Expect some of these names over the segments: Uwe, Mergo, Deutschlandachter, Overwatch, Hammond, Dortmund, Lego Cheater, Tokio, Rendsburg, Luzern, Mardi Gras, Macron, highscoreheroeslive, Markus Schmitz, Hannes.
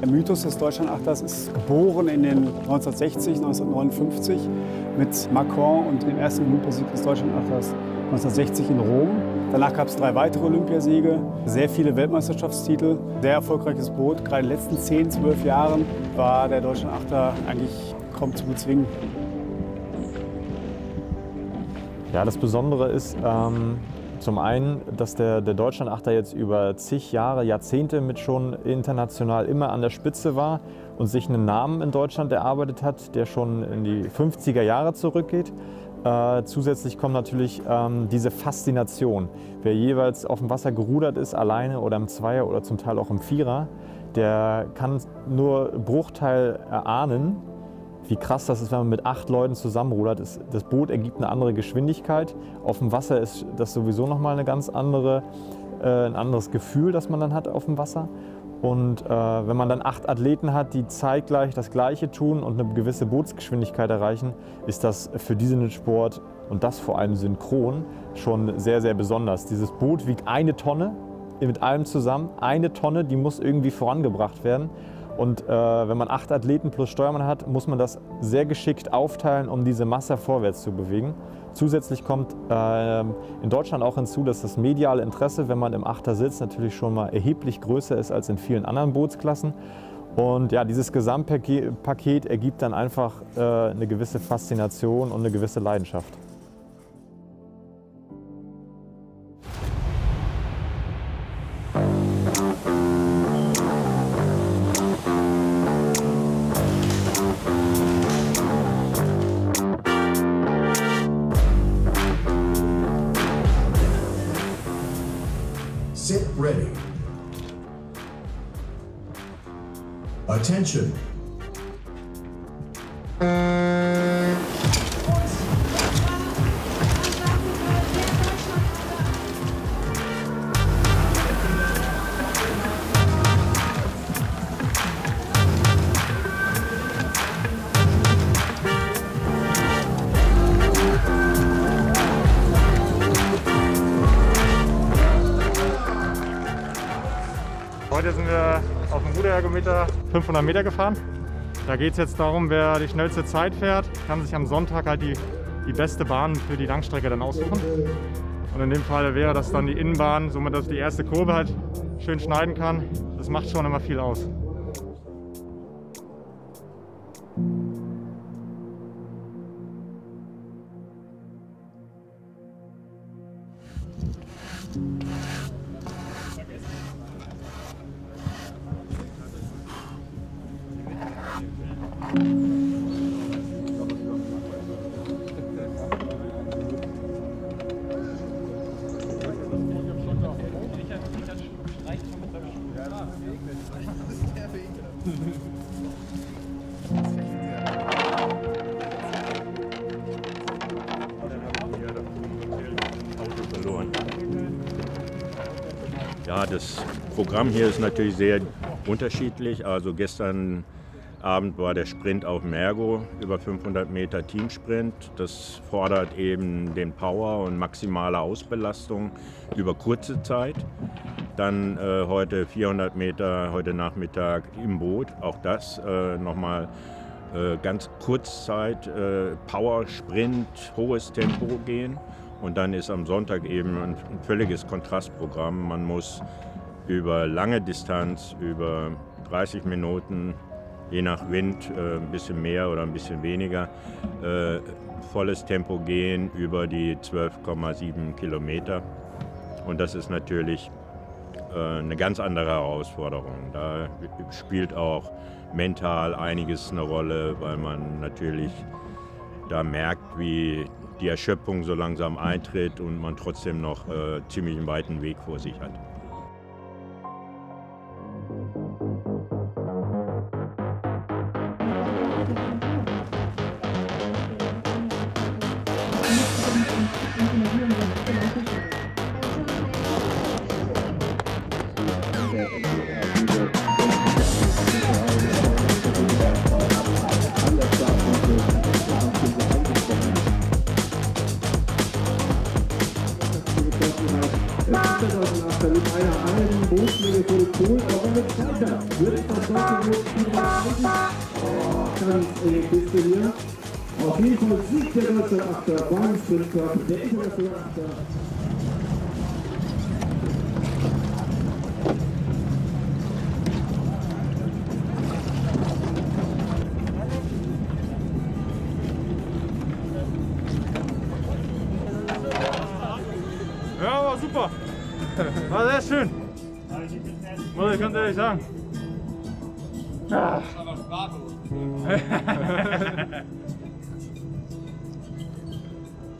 Der Mythos des Deutschlandachters ist geboren in den 1960, 1959 mit Macron und dem ersten Olympiasieg des Deutschlandachters 1960 in Rom. Danach gab es 3 weitere Olympiasiege, sehr viele Weltmeisterschaftstitel, sehr erfolgreiches Boot. Gerade in den letzten 10, 12 Jahren war der Deutschlandachter eigentlich kaum zu bezwingen. Ja, das Besondere ist zum einen, dass der Deutschlandachter jetzt über zig Jahre, Jahrzehnte mit schon international immer an der Spitze war und sich einen Namen in Deutschland erarbeitet hat, der schon in die 50er Jahre zurückgeht. Zusätzlich kommt natürlich diese Faszination. Wer jeweils auf dem Wasser gerudert ist, alleine oder im Zweier oder zum Teil auch im Vierer, der kann nur Bruchteil erahnen, wie krass das ist, wenn man mit 8 Leuten zusammenrudert. Das Boot ergibt eine andere Geschwindigkeit. Auf dem Wasser ist das sowieso nochmal eine ganz andere, ein anderes Gefühl, das man dann hat auf dem Wasser. Und wenn man dann 8 Athleten hat, die zeitgleich das Gleiche tun und eine gewisse Bootsgeschwindigkeit erreichen, ist das für diesen Sport und das vor allem synchron schon sehr, sehr besonders. Dieses Boot wiegt 1 Tonne mit allem zusammen. 1 Tonne, die muss irgendwie vorangebracht werden. Und wenn man 8 Athleten plus Steuermann hat, muss man das sehr geschickt aufteilen, um diese Masse vorwärts zu bewegen. Zusätzlich kommt in Deutschland auch hinzu, dass das mediale Interesse, wenn man im Achter sitzt, natürlich schon mal erheblich größer ist als in vielen anderen Bootsklassen. Und ja, dieses Gesamtpaket ergibt dann einfach eine gewisse Faszination und eine gewisse Leidenschaft. Sit ready. Attention. Heute sind wir auf dem Ruderergometer 500 Meter gefahren. Da geht es jetzt darum, wer die schnellste Zeit fährt, kann sich am Sonntag halt die beste Bahn für die Langstrecke dann aussuchen. Und in dem Fall wäre das dann die Innenbahn, somit dass die erste Kurve halt schön schneiden kann. Das macht schon immer viel aus. Ja, das Programm hier ist natürlich sehr unterschiedlich. Also gestern Abend war der Sprint auf Mergo, über 500 Meter Teamsprint. Das fordert eben den Power und maximale Ausbelastung über kurze Zeit. Dann heute 400 Meter, heute Nachmittag im Boot, auch das nochmal ganz Kurzzeit, Power, Sprint, hohes Tempo gehen. Und dann ist am Sonntag eben ein völliges Kontrastprogramm. Man muss über lange Distanz, über 30 Minuten, je nach Wind, ein bisschen mehr oder ein bisschen weniger, volles Tempo gehen über die 12,7 Kilometer. Und das ist natürlich eine ganz andere Herausforderung. Da spielt auch mental einiges eine Rolle, weil man natürlich da merkt, wie die Erschöpfung so langsam eintritt und man trotzdem noch ziemlich einen weiten Weg vor sich hat. einer anderen Bodenlänge für die Kohl, aber wenn es weiter wird, es das Ganze nur ganz bis hier. Auf jeden Fall Sieg der Deutschlandachter, Bahnsprinter, der Internationalachter. Ja, war super. War sehr schön. Muss ich ganz ehrlich sagen. Das war aber sprachlos.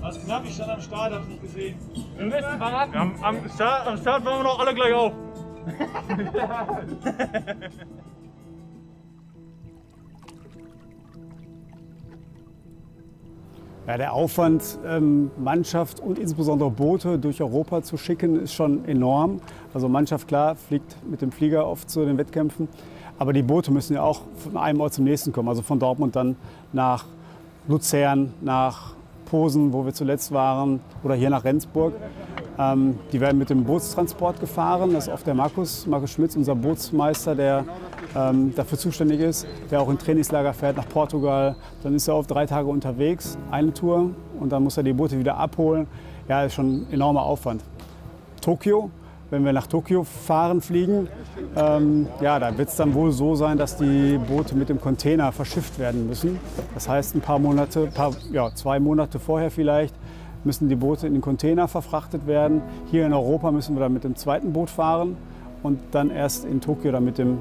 Was knapp, ich stand am Start, hab's nicht gesehen. Am Start waren wir noch alle gleich auf. Ja, der Aufwand, Mannschaft und insbesondere Boote durch Europa zu schicken, ist schon enorm. Also Mannschaft, klar, fliegt mit dem Flieger oft zu den Wettkämpfen. Aber die Boote müssen ja auch von einem Ort zum nächsten kommen. Also von Dortmund dann nach Luzern, nach Posen, wo wir zuletzt waren, oder hier nach Rendsburg. Die werden mit dem Bootstransport gefahren. Das ist oft der Markus Schmitz, unser Bootsmeister, der dafür zuständig ist, der auch in Trainingslager fährt nach Portugal. Dann ist er oft 3 Tage unterwegs, eine Tour, und dann muss er die Boote wieder abholen. Ja, ist schon ein enormer Aufwand. Tokio, wenn wir nach Tokio fliegen, ja, da wird es dann wohl so sein, dass die Boote mit dem Container verschifft werden müssen. Das heißt, ein paar Monate, 2 Monate vorher vielleicht, müssen die Boote in den Container verfrachtet werden. Hier in Europa müssen wir dann mit dem zweiten Boot fahren und dann erst in Tokio dann mit dem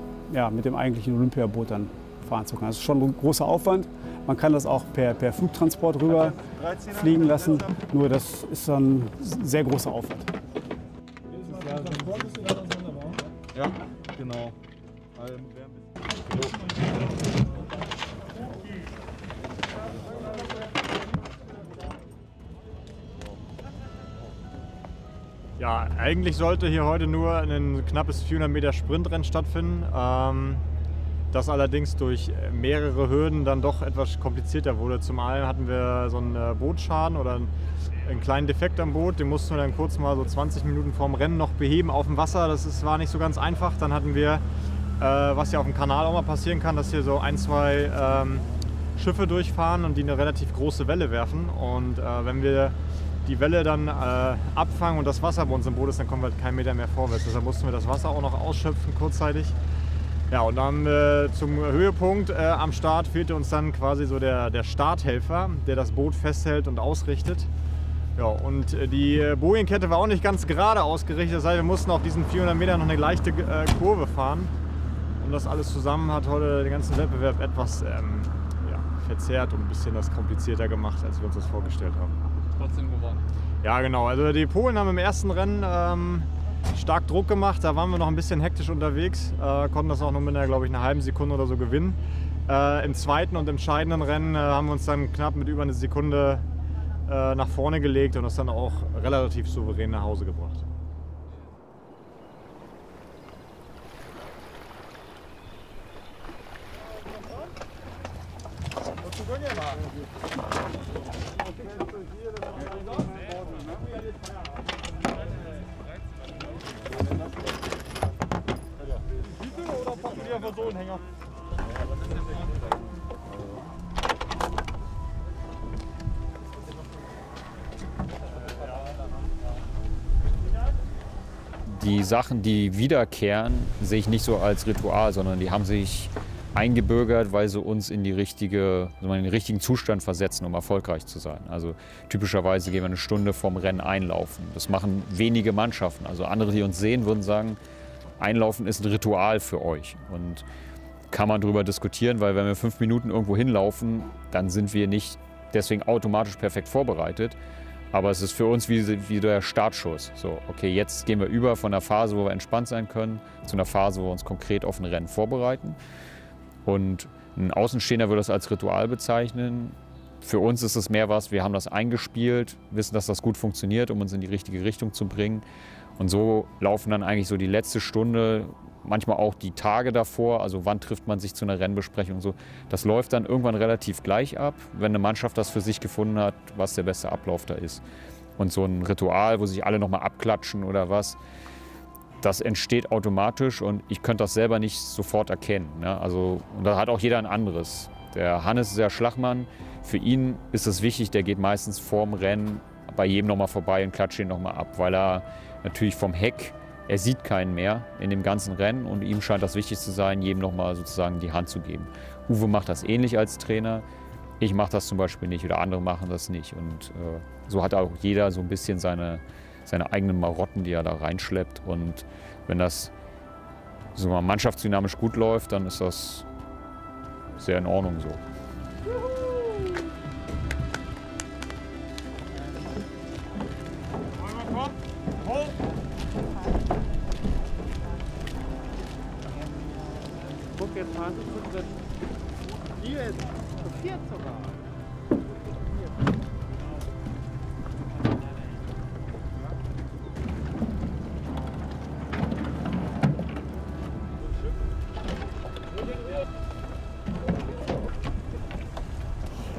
eigentlichen Olympiaboot dann fahren zu können. Das ist schon ein großer Aufwand. Man kann das auch per Flugtransport rüber fliegen lassen, nur das ist dann ein sehr großer Aufwand. Ja, genau. Ja, eigentlich sollte hier heute nur ein knappes 400 Meter Sprintrennen stattfinden, das allerdings durch mehrere Hürden dann doch etwas komplizierter wurde. Zum einen hatten wir so einen Bootsschaden oder einen kleinen Defekt am Boot, den mussten wir dann kurz mal so 20 Minuten vorm Rennen noch beheben auf dem Wasser, war nicht so ganz einfach. Dann hatten wir, was ja auf dem Kanal auch mal passieren kann, dass hier so 1, 2 Schiffe durchfahren und die eine relativ große Welle werfen, und wenn wir die Welle dann abfangen und das Wasser bei uns im Boot ist, dann kommen wir halt keinen Meter mehr vorwärts. Deshalb mussten wir das Wasser auch noch ausschöpfen kurzzeitig. Ja, und dann zum Höhepunkt am Start fehlte uns dann quasi so der Starthelfer, der das Boot festhält und ausrichtet. Ja, und die Bojenkette war auch nicht ganz gerade ausgerichtet, das heißt, wir mussten auf diesen 400 Metern noch eine leichte Kurve fahren. Und das alles zusammen hat heute den ganzen Wettbewerb etwas verzerrt und ein bisschen das komplizierter gemacht, als wir uns das vorgestellt haben. Trotzdem gewonnen. Ja, genau. Also die Polen haben im ersten Rennen stark Druck gemacht. Da waren wir noch ein bisschen hektisch unterwegs, konnten das auch nur mit einer halben Sekunde oder so gewinnen. Im zweiten und entscheidenden Rennen haben wir uns dann knapp mit über 1 Sekunde nach vorne gelegt und das dann auch relativ souverän nach Hause gebracht. Die Sachen, die wiederkehren, sehe ich nicht so als Ritual, sondern die haben sich eingebürgert, weil sie uns in den richtigen Zustand versetzen, um erfolgreich zu sein. Also typischerweise gehen wir 1 Stunde vorm Rennen einlaufen. Das machen wenige Mannschaften. Also andere, die uns sehen, würden sagen, einlaufen ist ein Ritual für euch. Und kann man darüber diskutieren, weil wenn wir 5 Minuten irgendwo hinlaufen, dann sind wir nicht deswegen automatisch perfekt vorbereitet. Aber es ist für uns wie der Startschuss. So, okay, jetzt gehen wir über von einer Phase, wo wir entspannt sein können, zu einer Phase, wo wir uns konkret auf ein Rennen vorbereiten. Und ein Außenstehender würde das als Ritual bezeichnen. Für uns ist es mehr was, wir haben das eingespielt, wissen, dass das gut funktioniert, um uns in die richtige Richtung zu bringen. Und so laufen dann eigentlich so die letzte Stunde, manchmal auch die Tage davor, also wann trifft man sich zu einer Rennbesprechung und so. Das läuft dann irgendwann relativ gleich ab, wenn eine Mannschaft das für sich gefunden hat, was der beste Ablauf da ist. Und so ein Ritual, wo sich alle nochmal abklatschen oder was, das entsteht automatisch und ich könnte das selber nicht sofort erkennen. Ne? Also, und da hat auch jeder ein anderes. Der Hannes ist ja Schlagmann, für ihn ist es wichtig, der geht meistens vorm Rennen bei jedem nochmal vorbei und klatscht ihn nochmal ab, weil er natürlich vom Heck, er sieht keinen mehr in dem ganzen Rennen und ihm scheint das wichtig zu sein, jedem nochmal sozusagen die Hand zu geben. Uwe macht das ähnlich als Trainer, ich mache das zum Beispiel nicht oder andere machen das nicht. Und so hat auch jeder so ein bisschen seine eigenen Marotten, die er da reinschleppt. Und wenn das so mal mannschaftsdynamisch gut läuft, dann ist das sehr in Ordnung so. Guck jetzt mal, hier ist passiert sogar.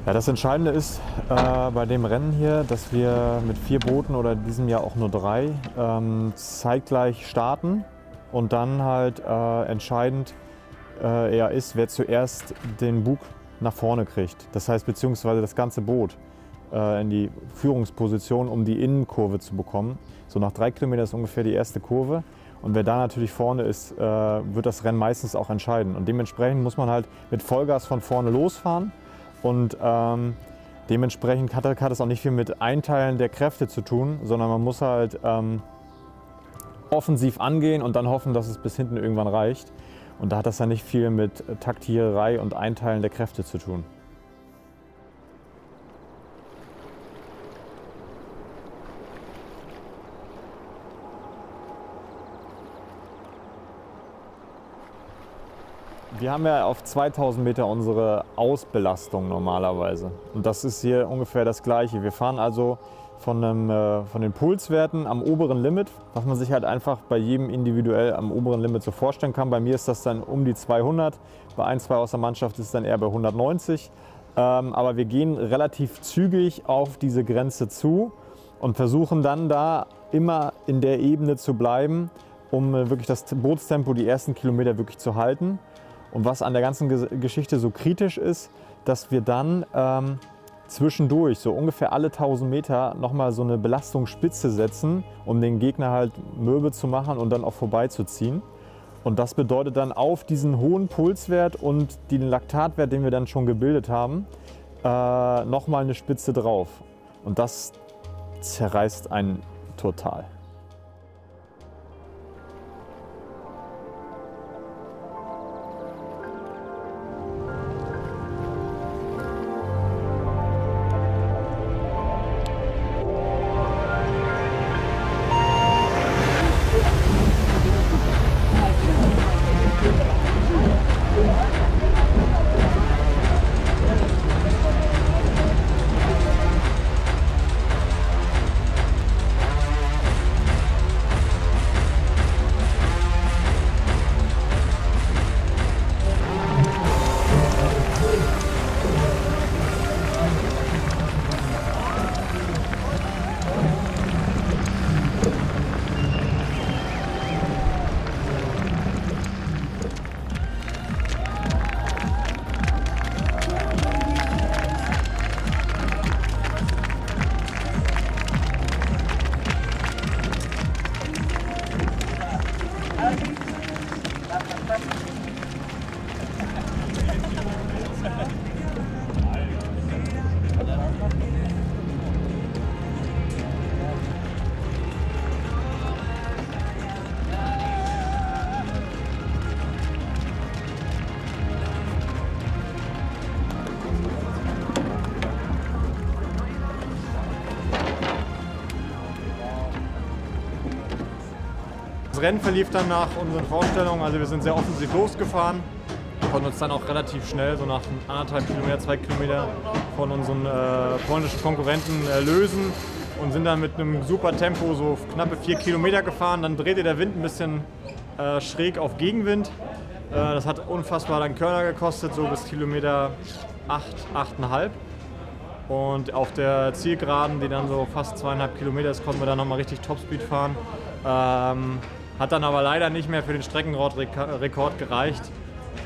Ja, das Entscheidende ist bei dem Rennen hier, dass wir mit 4 Booten oder in diesem Jahr auch nur 3 zeitgleich starten und dann halt entscheidend eher ist, wer zuerst den Bug nach vorne kriegt. Das heißt, beziehungsweise das ganze Boot in die Führungsposition, um die Innenkurve zu bekommen. So nach 3 Kilometern ist ungefähr die erste Kurve. Und wer da natürlich vorne ist, wird das Rennen meistens auch entscheiden. Und dementsprechend muss man halt mit Vollgas von vorne losfahren. Und dementsprechend hat es auch nicht viel mit Einteilen der Kräfte zu tun, sondern man muss halt offensiv angehen und dann hoffen, dass es bis hinten irgendwann reicht. Und da hat das ja nicht viel mit Taktiererei und Einteilen der Kräfte zu tun. Wir haben ja auf 2000 Meter unsere Ausbelastung normalerweise und das ist hier ungefähr das Gleiche. Wir fahren also von den Pulswerten am oberen Limit, was man sich halt einfach bei jedem individuell am oberen Limit so vorstellen kann. Bei mir ist das dann um die 200, bei ein, zwei aus der Mannschaft ist es dann eher bei 190. Aber wir gehen relativ zügig auf diese Grenze zu und versuchen dann da immer in der Ebene zu bleiben, um wirklich das Bootstempo die ersten Kilometer wirklich zu halten. Und was an der ganzen Geschichte so kritisch ist, dass wir dann zwischendurch so ungefähr alle 1000 Meter nochmal so eine Belastungsspitze setzen, um den Gegner halt mürbe zu machen und dann auch vorbeizuziehen. Und das bedeutet dann auf diesen hohen Pulswert und den Laktatwert, den wir dann schon gebildet haben, nochmal eine Spitze drauf. Und das zerreißt einen total. Das Rennen verlief dann nach unseren Vorstellungen, also wir sind sehr offensiv losgefahren, konnten uns dann auch relativ schnell, so nach 1,5 Kilometer, 2 Kilometer von unseren polnischen Konkurrenten lösen und sind dann mit einem super Tempo so knappe 4 Kilometer gefahren. Dann drehte der Wind ein bisschen schräg auf Gegenwind, das hat unfassbar dann Körner gekostet, so bis Kilometer 8, 8,5. Und auf der Zielgeraden, die dann so fast 2,5 Kilometer ist, konnten wir dann nochmal richtig Topspeed fahren. Hat dann aber leider nicht mehr für den Streckenrekord gereicht.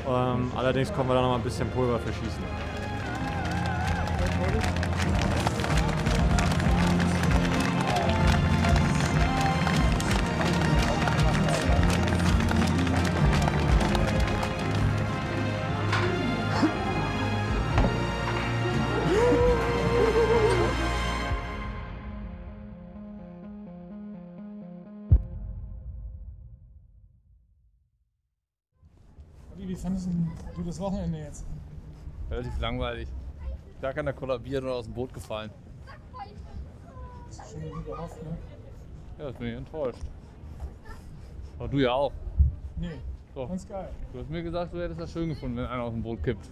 Allerdings konnten wir da noch mal ein bisschen Pulver verschießen. Wie fandest du das Wochenende jetzt? Relativ langweilig. Gar keiner kollabiert oder aus dem Boot gefallen. Das ist schon irgendwie gehofft, ne? Ja, das bin ich enttäuscht. Aber du ja auch. Nee, doch. Ganz geil. Du hast mir gesagt, du hättest das schön gefunden, wenn einer aus dem Boot kippt.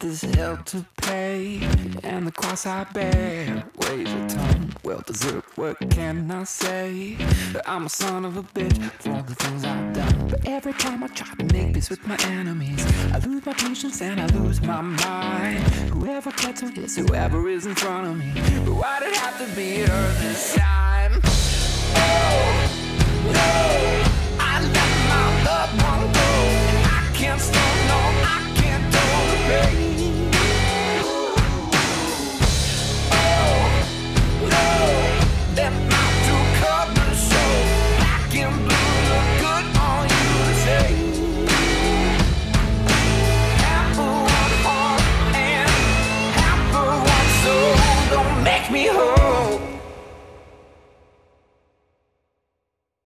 This hell to pay, and the cross I bear weighs a ton. Well deserved, what can I say? I'm a son of a bitch for all the things I've done. But every time I try to make peace with my enemies, I lose my patience and I lose my mind. Whoever cuts to this, whoever is in front of me, but why'd it have to be her this time? Oh, no, I let my loved one go, and I can't stop, no, I can't do the pain. Me home.